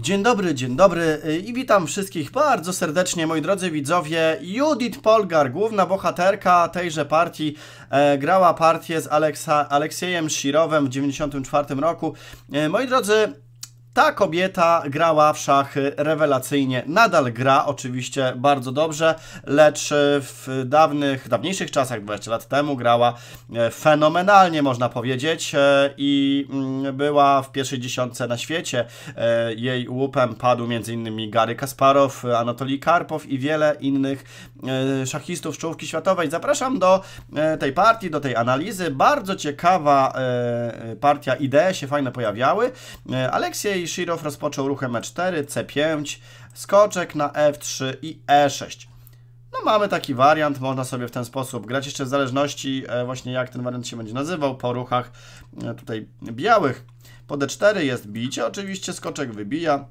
Dzień dobry i witam wszystkich bardzo serdecznie, moi drodzy widzowie. Judit Polgar, główna bohaterka tejże partii, grała partię z Aleksiejem Szyrowem w 1994 roku. Moi drodzy, ta kobieta grała w szachy rewelacyjnie, nadal gra oczywiście bardzo dobrze, lecz w dawniejszych czasach, 20 lat temu, grała fenomenalnie, można powiedzieć, i była w pierwszej dziesiątce na świecie. Jej łupem padł m.in. Gary Kasparow, Anatolij Karpow i wiele innych szachistów z czołówki światowej. Zapraszam do tej partii, do tej analizy. Bardzo ciekawa partia, idee się fajne pojawiały. Aleksiej Szyrow rozpoczął ruchem E4, C5, skoczek na F3 i E6. No mamy taki wariant, można sobie w ten sposób grać, jeszcze w zależności właśnie jak ten wariant się będzie nazywał, po ruchach tutaj białych. Po D4 jest bicie, oczywiście skoczek wybija,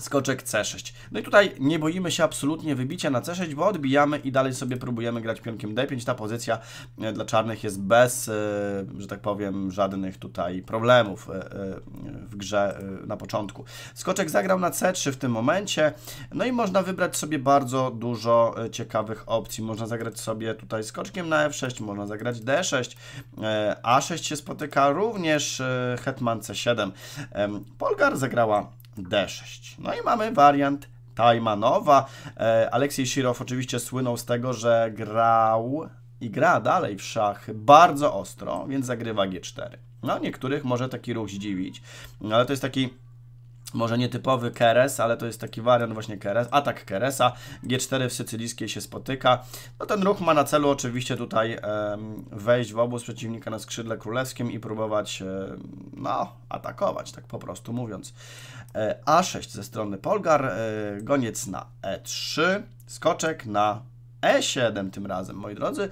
skoczek C6. No i tutaj nie boimy się absolutnie wybicia na C6, bo odbijamy i dalej sobie próbujemy grać pionkiem D5. Ta pozycja dla czarnych jest bez, że tak powiem, żadnych tutaj problemów w grze na początku. Skoczek zagrał na C3 w tym momencie. No i można wybrać sobie bardzo dużo ciekawych opcji. Można zagrać sobie tutaj skoczkiem na F6, można zagrać D6. A6 się spotyka również hetman C7. Polgar zagrała D6. No i mamy wariant Tajmanowa. Aleksiej Szyrow oczywiście słynął z tego, że grał i gra dalej w szachy bardzo ostro, więc zagrywa G4. No niektórych może taki ruch zdziwić, ale to jest taki może nietypowy keres, ale to jest taki wariant właśnie keres, atak keresa. G4 w sycylijskiej się spotyka. No ten ruch ma na celu oczywiście tutaj wejść w obóz przeciwnika na skrzydle królewskim i próbować no, atakować, tak po prostu mówiąc. A6 ze strony Polgar, goniec na E3, skoczek na E7 tym razem, moi drodzy.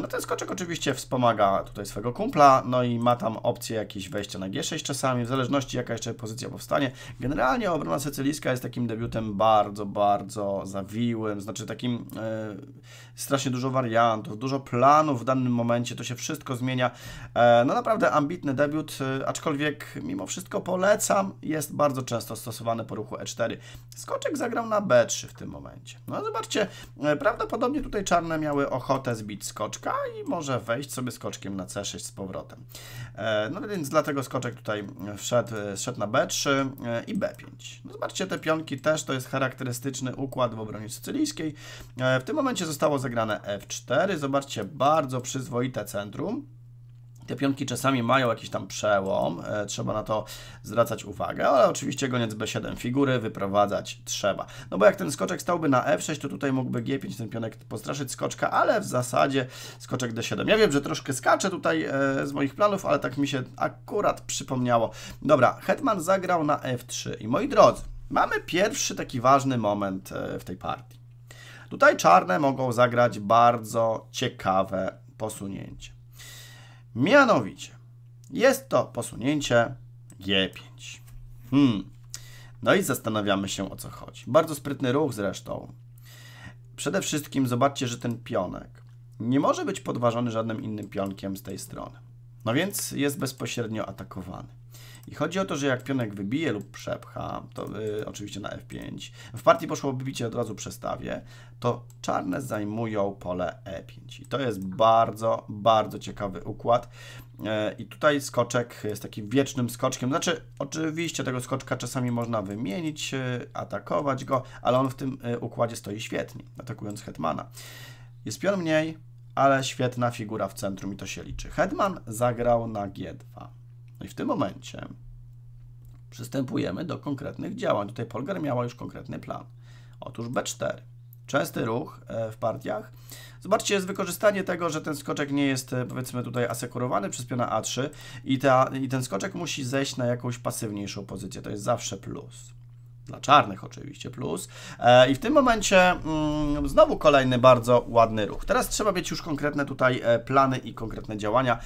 No ten skoczek oczywiście wspomaga tutaj swego kumpla, no i ma tam opcję jakieś wejścia na G6 czasami, w zależności jaka jeszcze pozycja powstanie. Generalnie obrona sycylijska jest takim debiutem bardzo, bardzo zawiłym, znaczy takim strasznie dużo wariantów, dużo planów w danym momencie, to się wszystko zmienia. No naprawdę ambitny debiut, aczkolwiek mimo wszystko polecam, jest bardzo często stosowany po ruchu E4. Skoczek zagrał na B3 w tym momencie. No zobaczcie, prawdopodobnie tutaj czarne miały ochotę zbić skoczek i może wejść sobie skoczkiem na C6 z powrotem. No więc dlatego skoczek tutaj wszedł na B3 i B5. No zobaczcie, te pionki też to jest charakterystyczny układ w obronie sycylijskiej. W tym momencie zostało zagrane F4. Zobaczcie, bardzo przyzwoite centrum. Te pionki czasami mają jakiś tam przełom, trzeba na to zwracać uwagę, ale oczywiście goniec B7 figury wyprowadzać trzeba. No bo jak ten skoczek stałby na F6, to tutaj mógłby G5 ten pionek postraszyć skoczka, ale w zasadzie skoczek D7. Ja wiem, że troszkę skaczę tutaj z moich planów, ale tak mi się akurat przypomniało. Dobra, hetman zagrał na F3 i moi drodzy, mamy pierwszy taki ważny moment w tej partii. Tutaj czarne mogą zagrać bardzo ciekawe posunięcie. Mianowicie, jest to posunięcie G5. No i zastanawiamy się, o co chodzi. Bardzo sprytny ruch zresztą. Przede wszystkim zobaczcie, że ten pionek nie może być podważony żadnym innym pionkiem z tej strony. No więc jest bezpośrednio atakowany. I chodzi o to, że jak pionek wybije lub przepcha, to oczywiście na F5, w partii poszło bicie, od razu przestawię, to czarne zajmują pole E5. I to jest bardzo, bardzo ciekawy układ. I tutaj skoczek jest takim wiecznym skoczkiem. Znaczy, oczywiście tego skoczka czasami można wymienić, atakować go, ale on w tym układzie stoi świetnie, atakując hetmana. Jest pion mniej, ale świetna figura w centrum i to się liczy. Hetman zagrał na G2. No i w tym momencie przystępujemy do konkretnych działań. Tutaj Polgar miała już konkretny plan. Otóż B4. Częsty ruch w partiach. Zobaczcie, jest wykorzystanie tego, że ten skoczek nie jest, powiedzmy, tutaj asekurowany przez piona A3 i ten skoczek musi zejść na jakąś pasywniejszą pozycję. To jest zawsze plus. Dla czarnych oczywiście plus. I w tym momencie znowu kolejny bardzo ładny ruch. Teraz trzeba mieć już konkretne tutaj plany i konkretne działania.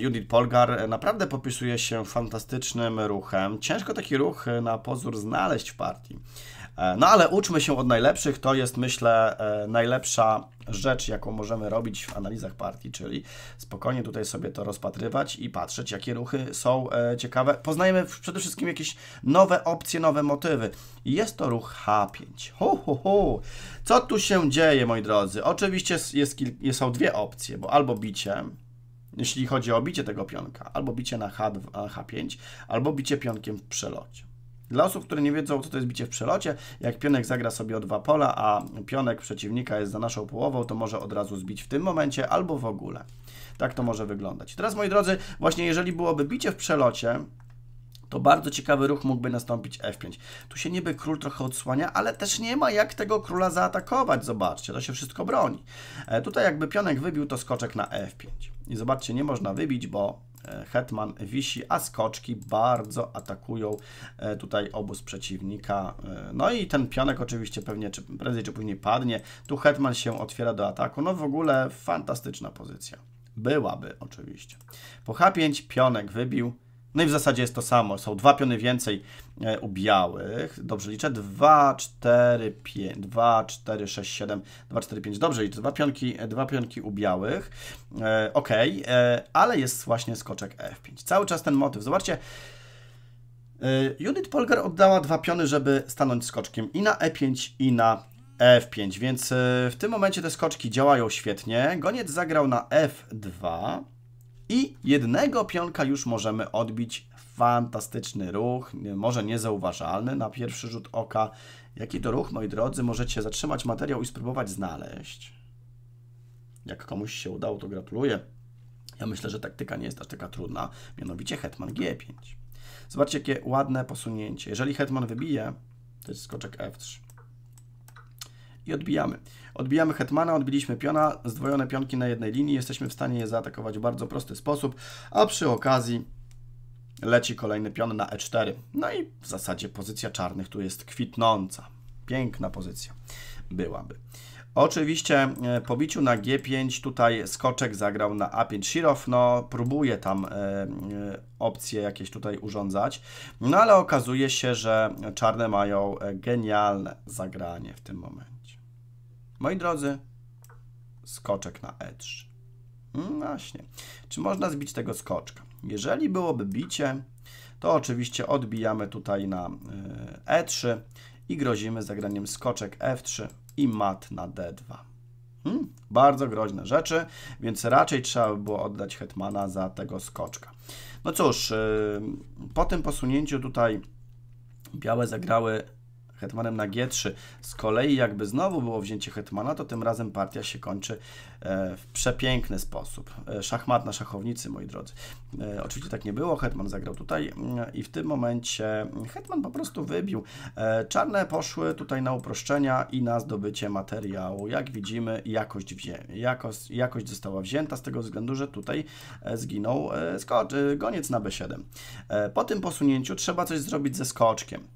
Judit Polgar naprawdę popisuje się fantastycznym ruchem. Ciężko taki ruch na pozór znaleźć w partii. No ale uczmy się od najlepszych. To jest, myślę, najlepsza rzecz, jaką możemy robić w analizach partii, czyli spokojnie tutaj sobie to rozpatrywać i patrzeć, jakie ruchy są ciekawe. Poznajemy przede wszystkim jakieś nowe opcje, nowe motywy. Jest to ruch H5. Co tu się dzieje, moi drodzy? Oczywiście są dwie opcje, bo albo bicie, jeśli chodzi o bicie tego pionka, albo bicie na H5, albo bicie pionkiem w przelocie. Dla osób, które nie wiedzą, co to jest bicie w przelocie, jak pionek zagra sobie o dwa pola, a pionek przeciwnika jest za naszą połową, to może od razu zbić w tym momencie albo w ogóle. Tak to może wyglądać. Teraz, moi drodzy, właśnie jeżeli byłoby bicie w przelocie, to bardzo ciekawy ruch mógłby nastąpić F5. Tu się niby król trochę odsłania, ale też nie ma jak tego króla zaatakować. Zobaczcie, to się wszystko broni. Tutaj jakby pionek wybił, to skoczek na F5. I zobaczcie, nie można wybić, bo hetman wisi, a skoczki bardzo atakują tutaj obóz przeciwnika. No i ten pionek oczywiście pewnie prędzej czy później padnie. Tu hetman się otwiera do ataku. No w ogóle fantastyczna pozycja. Byłaby oczywiście. Po H5 pionek wybił. No i w zasadzie jest to samo. Są dwa piony więcej u białych. Dobrze liczę. 2, 4, 5, 2, 4, 6, 7, 2, 4, 5. Dobrze liczę. Dwa pionki u białych. Ok, ale jest właśnie skoczek F5. Cały czas ten motyw. Zobaczcie. Judit Polgar oddała dwa piony, żeby stanąć skoczkiem i na E5, i na F5. Więc w tym momencie te skoczki działają świetnie. Goniec zagrał na F2. I jednego pionka już możemy odbić. Fantastyczny ruch, może niezauważalny na pierwszy rzut oka. Jaki to ruch, moi drodzy? Możecie zatrzymać materiał i spróbować znaleźć. Jak komuś się udało, to gratuluję. Ja myślę, że taktyka nie jest aż taka trudna. Mianowicie hetman G5. Zobaczcie, jakie ładne posunięcie. Jeżeli hetman wybije, to jest skoczek F3. I odbijamy. Odbijamy hetmana, odbiliśmy piona, zdwojone pionki na jednej linii, jesteśmy w stanie je zaatakować w bardzo prosty sposób, a przy okazji leci kolejny pion na E4. No i w zasadzie pozycja czarnych tu jest kwitnąca. Piękna pozycja byłaby. Oczywiście po biciu na G5 tutaj skoczek zagrał na A5 Szyrow, no próbuje tam opcje jakieś tutaj urządzać, no ale okazuje się, że czarne mają genialne zagranie w tym momencie. Moi drodzy, skoczek na E3. Właśnie. Czy można zbić tego skoczka? Jeżeli byłoby bicie, to oczywiście odbijamy tutaj na E3 i grozimy zagraniem skoczek F3 i mat na D2. Bardzo groźne rzeczy, więc raczej trzeba by było oddać hetmana za tego skoczka. No cóż, po tym posunięciu tutaj białe zagrały hetmanem na G3. Z kolei jakby znowu było wzięcie hetmana, to tym razem partia się kończy w przepiękny sposób. Szachmat na szachownicy, moi drodzy. Oczywiście tak nie było, hetman zagrał tutaj i w tym momencie hetman po prostu wybił. Czarne poszły tutaj na uproszczenia i na zdobycie materiału. Jak widzimy, jakość została wzięta z tego względu, że tutaj zginął goniec na B7. Po tym posunięciu trzeba coś zrobić ze skoczkiem.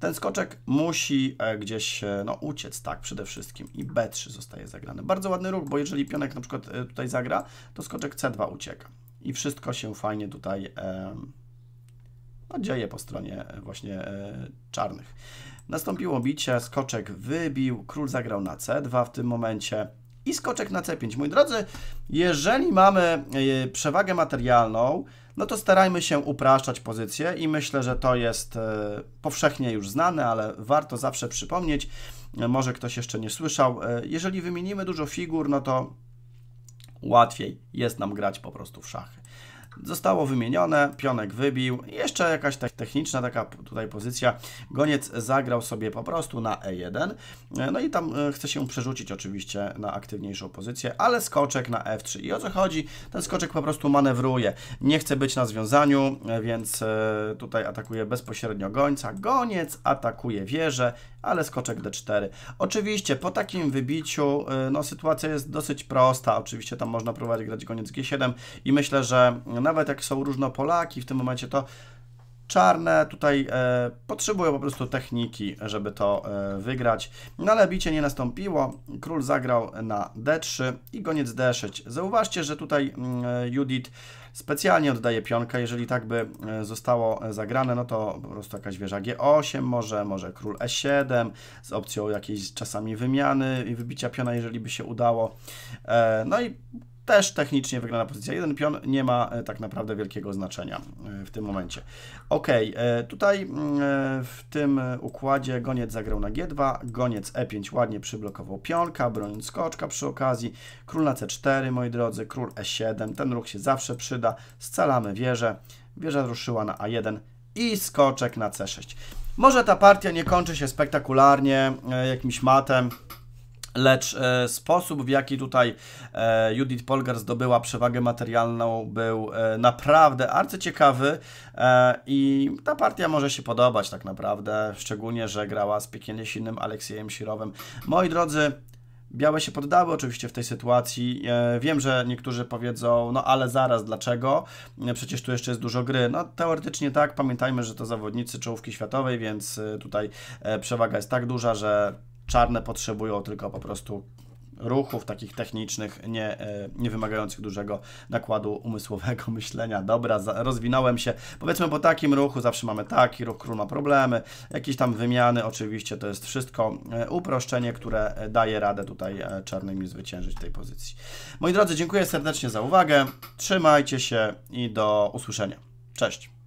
Ten skoczek musi gdzieś uciec, tak, przede wszystkim i B3 zostaje zagrany. Bardzo ładny ruch, bo jeżeli pionek na przykład tutaj zagra, to skoczek C2 ucieka i wszystko się fajnie tutaj dzieje po stronie właśnie czarnych. Nastąpiło bicie, skoczek wybił, król zagrał na C2 w tym momencie i skoczek na C5. Moi drodzy, jeżeli mamy przewagę materialną, no to starajmy się upraszczać pozycję i myślę, że to jest powszechnie już znane, ale warto zawsze przypomnieć. Może ktoś jeszcze nie słyszał. Jeżeli wymienimy dużo figur, no to łatwiej jest nam grać po prostu w szachy. Zostało wymienione, pionek wybił, jeszcze jakaś techniczna taka tutaj pozycja, goniec zagrał sobie po prostu na E1, no i tam chce się przerzucić oczywiście na aktywniejszą pozycję, ale skoczek na F3 i o co chodzi? Ten skoczek po prostu manewruje, nie chce być na związaniu, więc tutaj atakuje bezpośrednio gońca, goniec atakuje wieżę, ale skoczek D4. Oczywiście po takim wybiciu no, sytuacja jest dosyć prosta, oczywiście tam można próbować grać goniec G7 i myślę, że nawet jak są różnopolaki w tym momencie, to Czarne tutaj potrzebują po prostu techniki, żeby to wygrać. No ale bicie nie nastąpiło. Król zagrał na d3 i goniec d6. Zauważcie, że tutaj Judit specjalnie oddaje pionkę. Jeżeli tak by zostało zagrane, no to po prostu jakaś wieża g8 może król e7 z opcją jakiejś czasami wymiany i wybicia piona, jeżeli by się udało. No i też technicznie wygrana pozycja. Jeden pion nie ma tak naprawdę wielkiego znaczenia w tym momencie. Ok, tutaj w tym układzie goniec zagrał na G2, goniec E5 ładnie przyblokował pionka, broniąc skoczka przy okazji, król na C4, moi drodzy, król E7, ten ruch się zawsze przyda, scalamy wieżę, wieża ruszyła na A1 i skoczek na C6. Może ta partia nie kończy się spektakularnie, jakimś matem, lecz sposób, w jaki tutaj Judit Polgar zdobyła przewagę materialną, był naprawdę arcyciekawy i ta partia może się podobać tak naprawdę, szczególnie, że grała z piekielnie silnym Aleksiejem Szyrowem. Moi drodzy, białe się poddały oczywiście w tej sytuacji. Wiem, że niektórzy powiedzą, no ale zaraz, dlaczego? Przecież tu jeszcze jest dużo gry. No teoretycznie tak, pamiętajmy, że to zawodnicy czołówki światowej, więc tutaj przewaga jest tak duża, że czarne potrzebują tylko po prostu ruchów takich technicznych, nie wymagających dużego nakładu umysłowego, myślenia. Dobra, rozwinąłem się. Powiedzmy, po takim ruchu zawsze mamy taki ruch, król ma problemy, jakieś tam wymiany, oczywiście to jest wszystko uproszczenie, które daje radę tutaj czarnymi zwyciężyć w tej pozycji. Moi drodzy, dziękuję serdecznie za uwagę, trzymajcie się i do usłyszenia. Cześć!